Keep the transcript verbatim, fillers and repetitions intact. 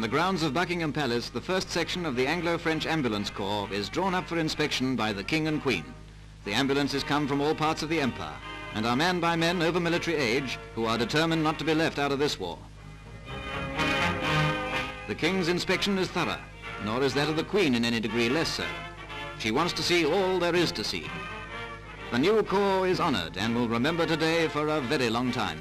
In the grounds of Buckingham Palace, the first section of the Anglo-French Ambulance Corps is drawn up for inspection by the King and Queen. The ambulances come from all parts of the empire and are manned by men over military age who are determined not to be left out of this war. The King's inspection is thorough, nor is that of the Queen in any degree less so. She wants to see all there is to see. The new corps is honoured and will remember today for a very long time.